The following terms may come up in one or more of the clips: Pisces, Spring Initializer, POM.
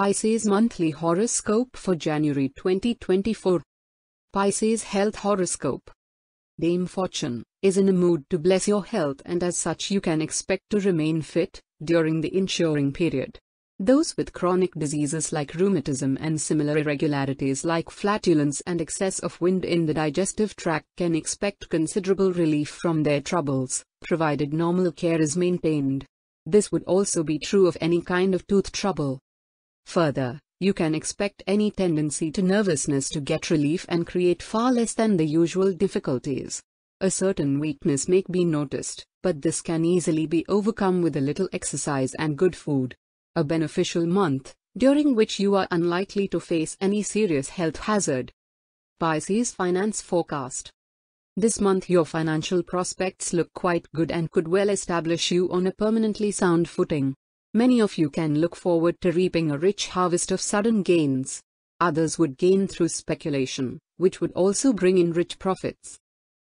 Pisces monthly horoscope for January 2024. Pisces health horoscope. Dame Fortune is in a mood to bless your health, and as such you can expect to remain fit during the ensuing period. Those with chronic diseases like rheumatism and similar irregularities like flatulence and excess of wind in the digestive tract can expect considerable relief from their troubles, provided normal care is maintained. This would also be true of any kind of tooth trouble. Further, you can expect any tendency to nervousness to get relief and create far less than the usual difficulties. A certain weakness may be noticed, but this can easily be overcome with a little exercise and good food. A beneficial month, during which you are unlikely to face any serious health hazard. Pisces finance forecast. This month your financial prospects look quite good and could well establish you on a permanently sound footing. Many of you can look forward to reaping a rich harvest of sudden gains. Others would gain through speculation, which would also bring in rich profits.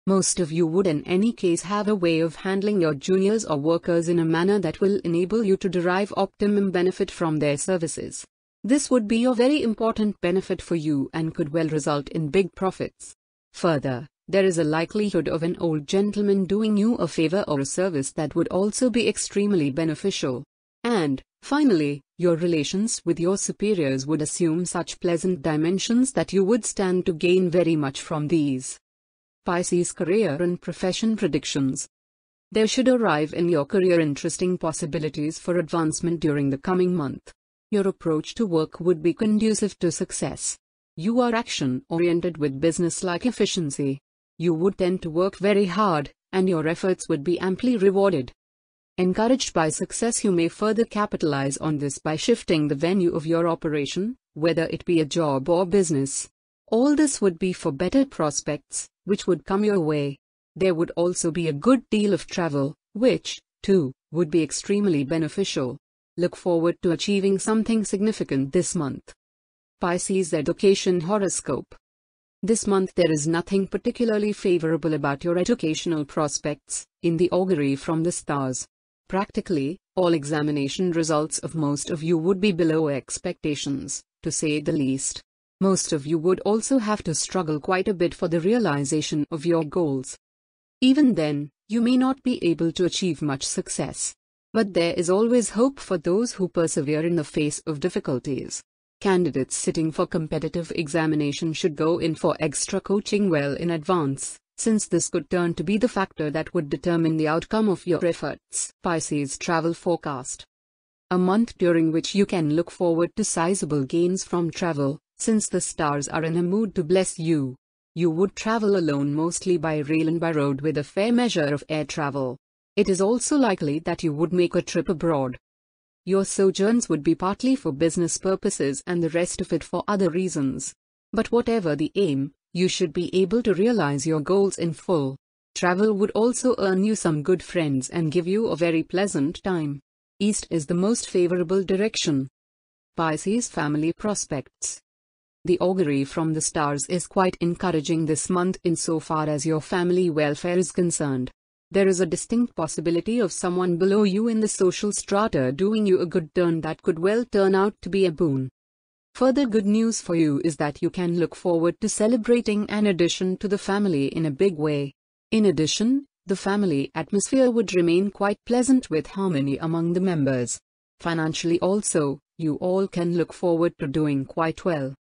Most of you would in any case have a way of handling your juniors or workers in a manner that will enable you to derive optimum benefit from their services. This would be a very important benefit for you and could well result in big profits. Further, there is a likelihood of an old gentleman doing you a favor or a service that would also be extremely beneficial. And, finally, your relations with your superiors would assume such pleasant dimensions that you would stand to gain very much from these. Pisces career and profession predictions. There should arrive in your career interesting possibilities for advancement during the coming month. Your approach to work would be conducive to success. You are action-oriented with business-like efficiency. You would tend to work very hard, and your efforts would be amply rewarded. Encouraged by success, you may further capitalize on this by shifting the venue of your operation, whether it be a job or business. All this would be for better prospects, which would come your way. There would also be a good deal of travel, which, too, would be extremely beneficial. Look forward to achieving something significant this month. Pisces education horoscope. This month there is nothing particularly favorable about your educational prospects, in the augury from the stars. Practically, all examination results of most of you would be below expectations, to say the least. Most of you would also have to struggle quite a bit for the realization of your goals. Even then, you may not be able to achieve much success. But there is always hope for those who persevere in the face of difficulties. Candidates sitting for competitive examination should go in for extra coaching well in advance, since this could turn to be the factor that would determine the outcome of your efforts. Pisces travel forecast. A month during which you can look forward to sizable gains from travel, since the stars are in a mood to bless you. You would travel alone mostly by rail and by road with a fair measure of air travel. It is also likely that you would make a trip abroad. Your sojourns would be partly for business purposes and the rest of it for other reasons. But whatever the aim, you should be able to realize your goals in full. Travel would also earn you some good friends and give you a very pleasant time. East is the most favorable direction. Pisces family prospects. The augury from the stars is quite encouraging this month insofar as your family welfare is concerned. There is a distinct possibility of someone below you in the social strata doing you a good turn that could well turn out to be a boon. Further good news for you is that you can look forward to celebrating an addition to the family in a big way. In addition, the family atmosphere would remain quite pleasant with harmony among the members. Financially also, you all can look forward to doing quite well.